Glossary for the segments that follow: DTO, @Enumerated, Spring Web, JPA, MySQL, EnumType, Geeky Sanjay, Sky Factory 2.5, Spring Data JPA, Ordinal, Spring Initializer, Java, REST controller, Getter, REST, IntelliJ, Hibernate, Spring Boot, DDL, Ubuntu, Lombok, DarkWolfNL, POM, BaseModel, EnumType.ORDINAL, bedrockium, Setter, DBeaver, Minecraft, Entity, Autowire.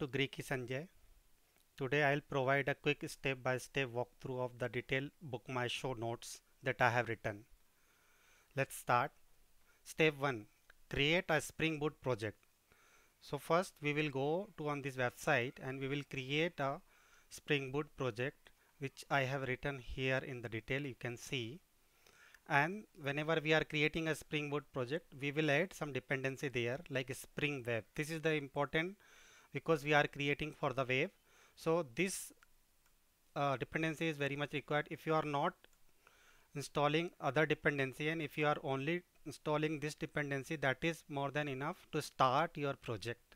to Greeki Sanjay. Today I'll provide a quick step-by-step walkthrough of the detailed book my show notes that I have written. Let's start. Step 1. Create a Spring Boot project. So first we will go to on this website and we will create a Spring Boot project, which I have written here in the detail, you can see. And whenever we are creating a Spring Boot project, we will add some dependency there like Spring Web. This is the important because we are creating for the web. So this dependency is very much required if you are not installing other dependency, and if you are only installing this dependency, that is more than enough to start your project.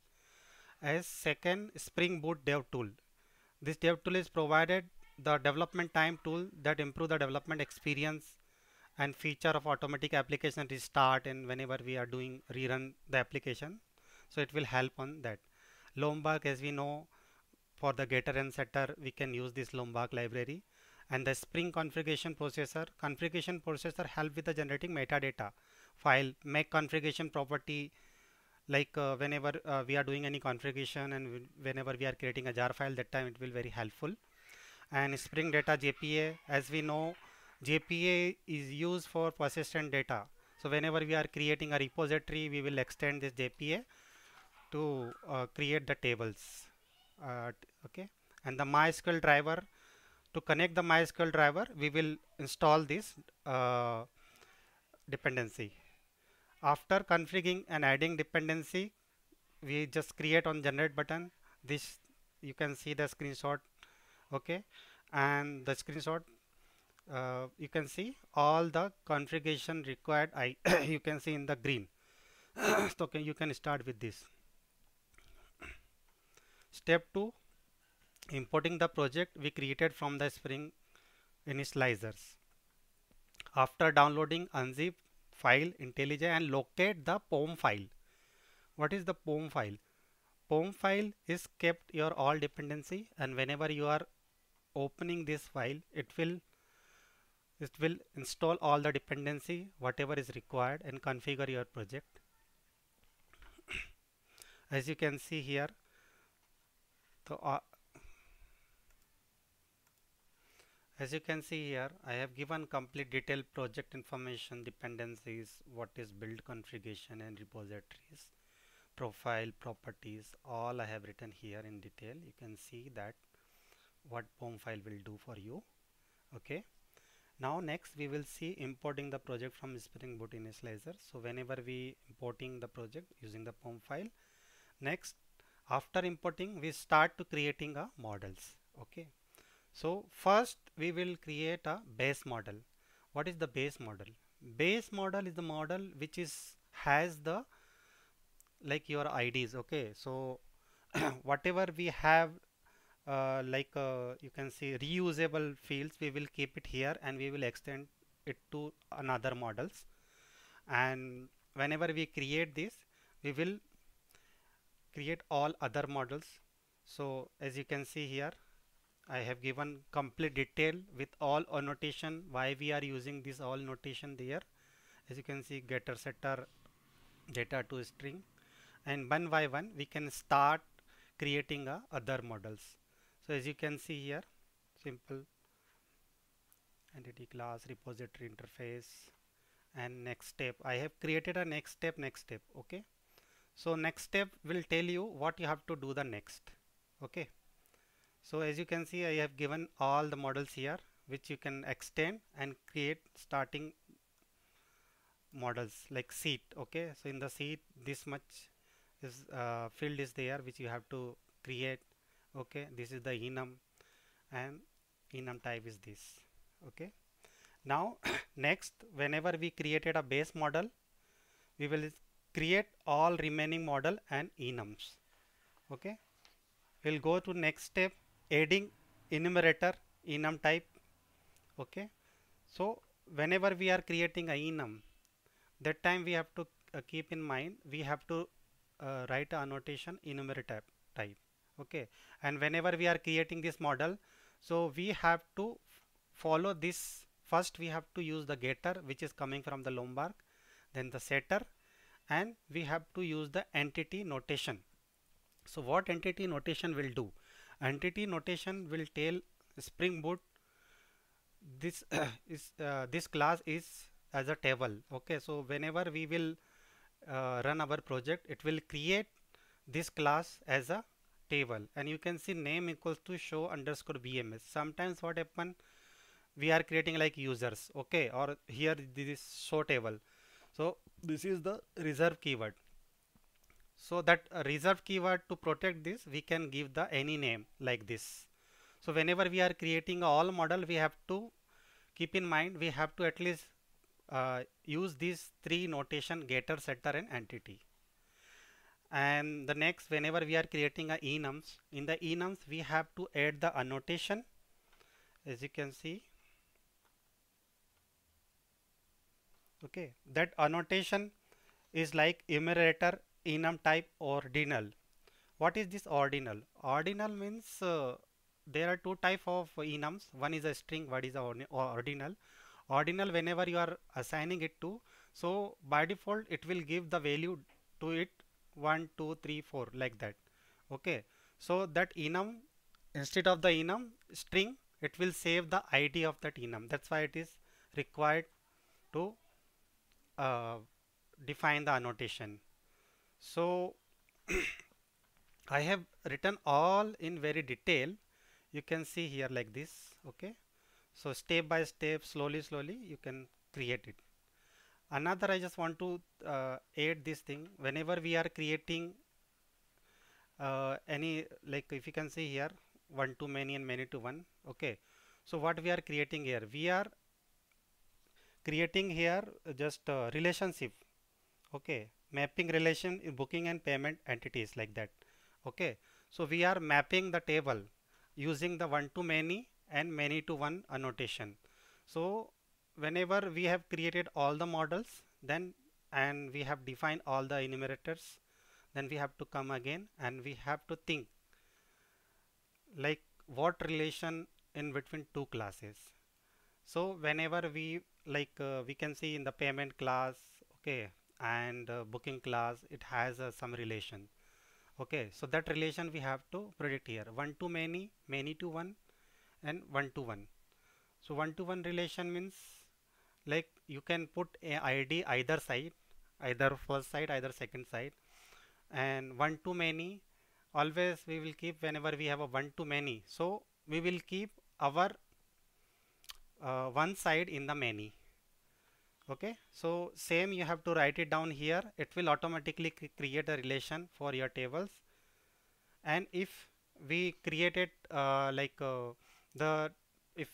As second, Spring Boot dev tool. This dev tool is provided the development time tool that improve the development experience and feature of automatic application restart, and whenever we are doing rerun the application, so it will help on that. Lombok, as we know, for the getter and setter we can use this Lombok library. And the Spring configuration processor help with the generating metadata file, make configuration property, like whenever we are doing any configuration and whenever we are creating a jar file, that time it will very helpful. And Spring Data JPA, as we know, JPA is used for persistent data. So whenever we are creating a repository, we will extend this JPA to create the tables. Okay. And the MySQL driver, to connect the MySQL driver, we will install this dependency. After configuring and adding dependency, we just create on generate button. This you can see the screenshot, okay, and the screenshot. You can see all the configuration required you can see in the green. So you can start with this. Step 2, importing the project we created from the Spring initializers. After downloading, unzip file IntelliJ and locate the POM file. What is the POM file? POM file is kept your all dependency, and whenever you are opening this file, it will install all the dependency whatever is required and configure your project. As you can see here, I have given complete detailed project information, dependencies, what is build configuration and repositories, profile, properties, all I have written here in detail. You can see that what POM file will do for you. Okay. Now next we will see importing the project from Spring Boot initializer. So whenever we importing the project using the POM file, next after importing we start to creating a models. Okay. So first we will create a base model. What is the base model? Base model is the model which has the like your IDs. Okay. So whatever we have you can see reusable fields, we will keep it here and we will extend it to another models. And whenever we create this, we will create all other models. So as you can see here, I have given complete detail with all annotation, why we are using this all notation there. As you can see, getter, setter, data to string, and one by one we can start creating other models. So as you can see here, simple entity class, repository interface, and next step. I have created a next step. Okay. So next step will tell you what you have to do the next. Okay. So as you can see, I have given all the models here, which you can extend and create starting models like seat. Okay. So in the seat, this much is field is there, which you have to create. Okay, this is the enum and enum type is this. Okay, now next, whenever we created a base model, we will create all remaining model and enums. Okay, we'll go to next step, adding enumerator, enum type. Okay, so whenever we are creating a enum, that time we have to keep in mind, we have to write a annotation enumerator type. Okay, and whenever we are creating this model, so we have to follow this. First we have to use the getter, which is coming from the Lombok, then the setter, and we have to use the entity notation. So what entity notation will do? Entity notation will tell Spring Boot this this class is as a table. Okay, so whenever we will run our project, it will create this class as a table, and you can see name equals to show underscore BMS. Sometimes what happen, we are creating like users, okay, or here this show table. So this is the reserve keyword. So that reserve keyword, to protect this, we can give the any name like this. So whenever we are creating a all model, we have to keep in mind, we have to at least use these three notation: getter, setter and entity. And the next, whenever we are creating a enums, in the enums we have to add the annotation. As you can see, okay, that annotation is like enumerator, EnumType, ordinal. What is this ordinal? Ordinal means there are two type of enums. One is a string, what is ordinal. Ordinal, whenever you are assigning it to, so by default it will give the value to it 1 2 3 4 like that. Okay, so that enum, instead of the enum string, it will save the ID of that enum. That's why it is required to define the annotation. So I have written all in very detail. You can see here like this. Okay, so step by step, slowly you can create it. Another, I just want to add this thing. Whenever we are creating any, like if you can see here, one to many and many to one. Okay, so what we are creating here, we are creating here just relationship. Okay, mapping relation in booking and payment entities like that. Okay, so we are mapping the table using the one to many and many to one annotation. So whenever we have created all the models, then and we have defined all the enumerators, then we have to come again and we have to think like what relation in between two classes. So whenever we like we can see in the payment class, okay, and booking class, it has some relation. Okay, so that relation we have to predict here: one to many, many to one and one to one. So one to one relation means like you can put a ID either side, either first side, either second side. And one to many, always we will keep, whenever we have a one to many, so we will keep our one side in the many. Okay, so same you have to write it down here. It will automatically create a relation for your tables. And if we created if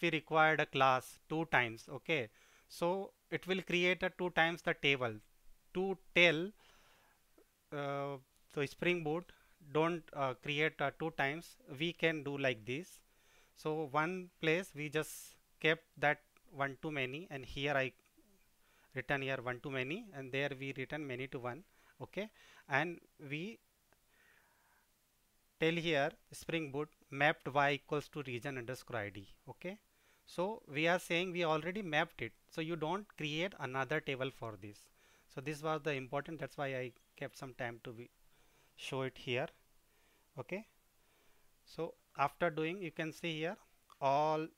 we required a class two times, okay, so it will create a two times the table to tell so Spring Boot, don't create two times. We can do like this. So one place we just kept that one to many, and here I written here one to many, and there we written many to one. Okay, and we tell here Spring Boot mapped y equals to region underscore id. Okay, so we are saying we already mapped it, so you don't create another table for this. So this was the important, that's why I kept some time to show it here. Okay, so after doing, you can see here all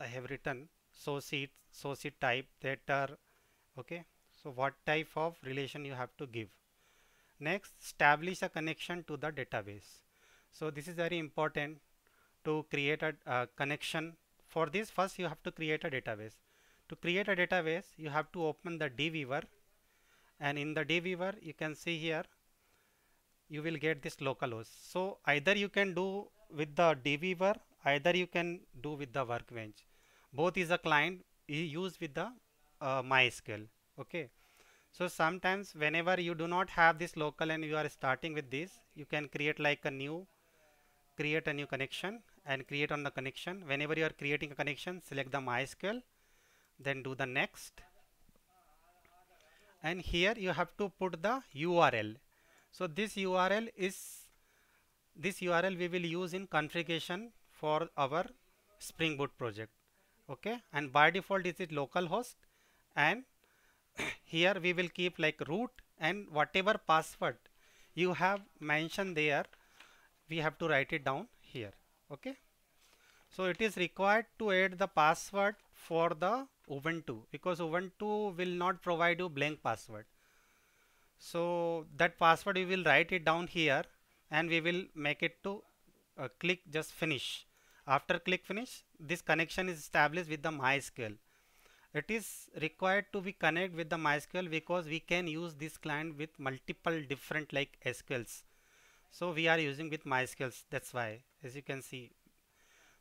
I have written: source sheet type, data. Okay, so what type of relation you have to give. Next, establish a connection to the database. So this is very important to create a connection. For this, first you have to create a database. To create a database, you have to open the DBeaver, and in the DBeaver you can see here you will get this localhost. So either you can do with the DBeaver, either you can do with the workbench. Both is a client you use with the MySQL. Okay, so sometimes whenever you do not have this local and you are starting with this, you can create like a new, create a new connection and create on the connection. Whenever you are creating a connection, select the MySQL, then do the next, and here you have to put the URL. So this URL is, this URL we will use in configuration for our Spring Boot project. Okay, and by default it is localhost. And here we will keep like root, and whatever password you have mentioned there, we have to write it down here. Okay, so it is required to add the password for the Ubuntu, because Ubuntu will not provide you blank password. So that password we will write it down here, and we will make it to click just finish. After click finish, this connection is established with the MySQL. It is required to be connected with the MySQL because we can use this client with multiple different like SQLs. So we are using with MySQLs, that's why, as you can see.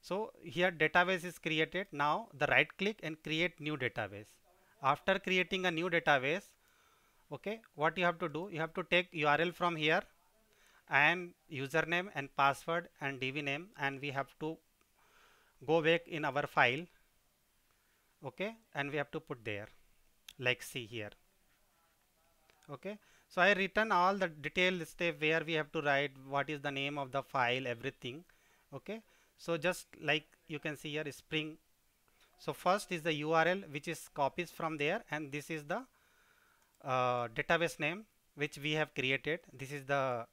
So here database is created. Now the right click and create new database. After creating a new database, okay, what you have to do, you have to take URL from here and username and password and DB name, and we have to go back in our file, okay, and we have to put there like see here. Okay, so I written all the detailed step where we have to write what is the name of the file, everything. Okay, so just like you can see here, Spring. So first is the URL which is copies from there, and this is the database name which we have created. This is the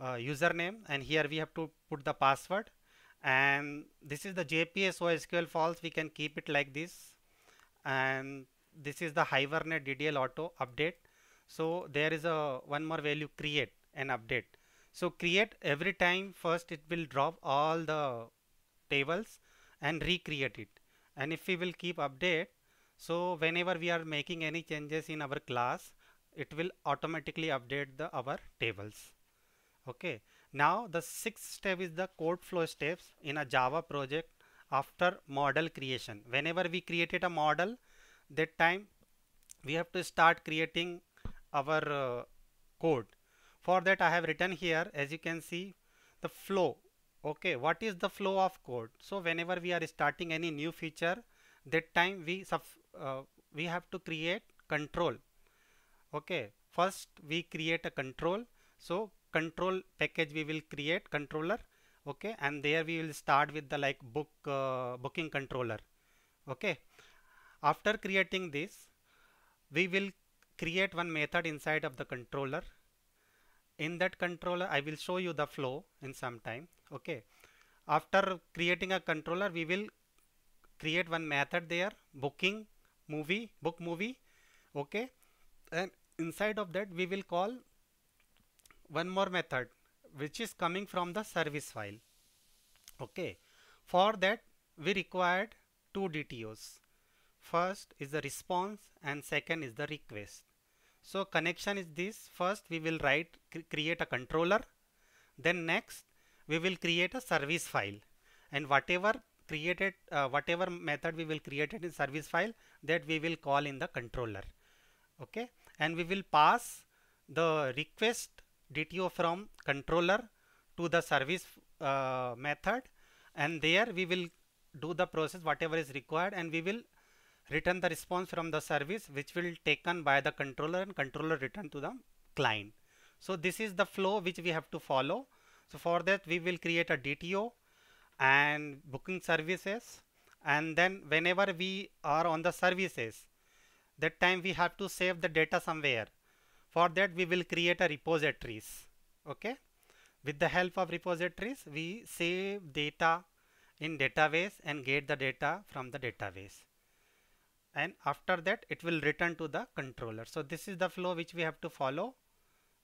username, and here we have to put the password, and this is the JPA, so SQL false, we can keep it like this. And this is the Hibernate DDL auto update. So there is a one more value, create and update. So create every time first it will drop all the tables and recreate it. And if we will keep update, so whenever we are making any changes in our class, it will automatically update the our tables. Okay, now the sixth step is the code flow steps in a Java project after model creation. Whenever we created a model, that time we have to start creating our code. For that I have written here, as you can see, the flow. Okay, what is the flow of code? So whenever we are starting any new feature, that time we have to create control. Okay, first we create a control. So control package we will create, controller. Okay, and there we will start with the like booking controller. Okay, after creating this, we will create one method inside of the controller. In that controller, I will show you the flow in some time. Okay, after creating a controller, we will create one method there, booking movie, book movie. Okay, and inside of that we will call one more method which is coming from the service file. Okay, for that we required two DTOs. First is the response and second is the request. So connection is this. First we will write create a controller, then next we will create a service file, and whatever method we will create it in service file, that we will call in the controller. Okay, and we will pass the request DTO from controller to the service method, and there we will do the process whatever is required, and we will return the response from the service which will taken by the controller, and controller return to the client. So this is the flow which we have to follow. So for that we will create a DTO and booking services, and then whenever we are on the services, that time we have to save the data somewhere. For that we will create a repositories. Okay, with the help of repositories we save data in database and get the data from the database, and after that it will return to the controller. So this is the flow which we have to follow.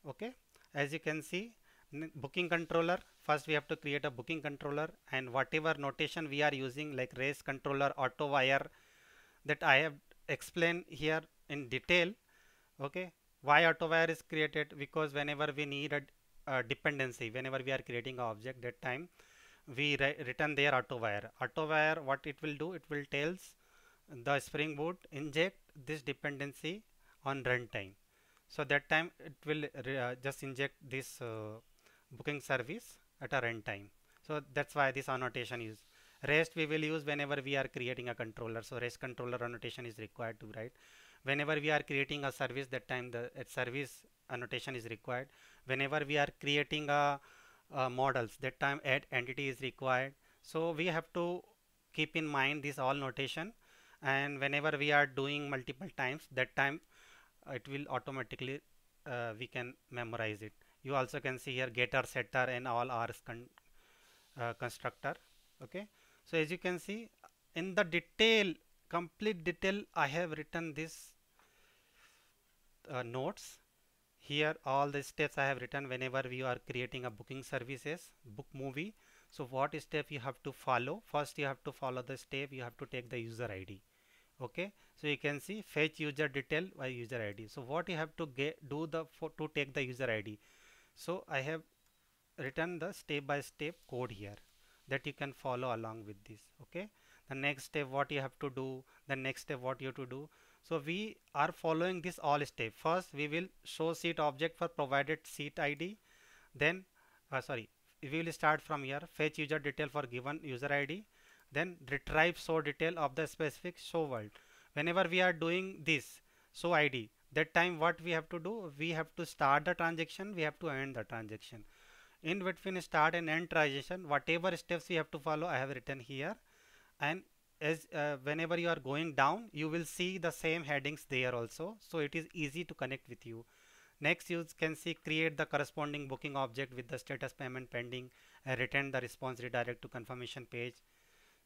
Okay, as you can see, booking controller, first we have to create a booking controller, and whatever notation we are using like REST controller, Autowire, that I have explained here in detail. Okay, why Autowire is created? Because whenever we need a dependency, whenever we are creating an object, that time we return there Autowire. Autowire, what it will do, it will tells the Spring Boot inject this dependency on runtime. So that time it will just inject this booking service at a runtime. So that's why this annotation is. REST we will use whenever we are creating a controller. So REST controller annotation is required to write. Whenever we are creating a service, that time the service annotation is required. Whenever we are creating models, that time add entity is required. So we have to keep in mind this all notation, and whenever we are doing multiple times, that time it will automatically we can memorize it. You also can see here getter, setter and all are constructor. Okay, so as you can see in the detail, complete detail, I have written this notes. Here all the steps I have written whenever we are creating a booking services, book movie. So what step you have to follow? First you have to follow the step, you have to take the user ID. Okay, so you can see fetch user detail by user ID. So what you have to do to take the user ID? So I have written the step by step code here that you can follow along with this. Okay, the next step what you have to do, the next step what you have to do. So we are following this all step. First we will show seat object for provided seat ID, then we will start from here, fetch user detail for given user ID, then retrieve show detail of the specific show world. Whenever we are doing this show ID, that time what we have to do, we have to start the transaction, we have to end the transaction. In between start and end transaction, whatever steps we have to follow, I have written here. And as whenever you are going down, you will see the same headings there also. So it is easy to connect with you. Next you can see create the corresponding booking object with the status payment pending and return the response redirect to confirmation page.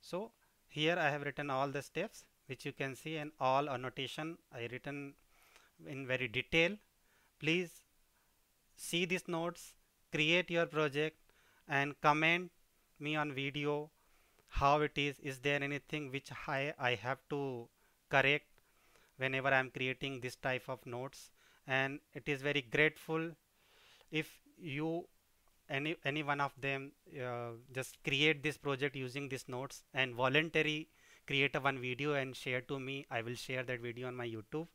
So here I have written all the steps which you can see, and all annotation I written in very detail. Please see these notes, create your project and comment me on video how it is there anything which I have to correct whenever I am creating this type of notes. And it is very grateful if you any one of them just create this project using these notes and voluntarily create one video and share to me. I will share that video on my YouTube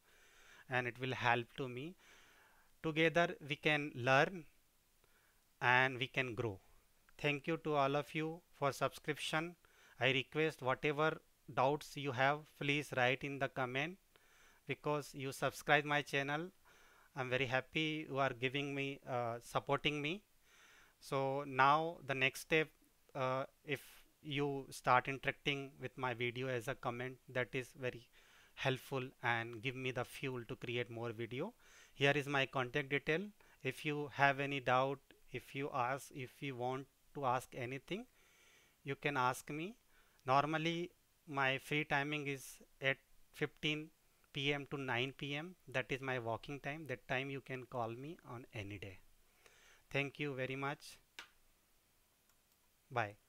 and it will help to me. Together we can learn and we can grow. Thank you to all of you for subscription. I request whatever doubts you have, please write in the comment, because you subscribe my channel. I'm very happy you are giving me supporting me. So now the next step, if you start interacting with my video as a comment, that is very helpful and give me the fuel to create more video. Here is my contact detail. If you have any doubt, if you want to ask anything, you can ask me. Normally my free timing is at 15 PM to 9 PM. That is my walking time. That time you can call me on any day. Thank you very much. Bye.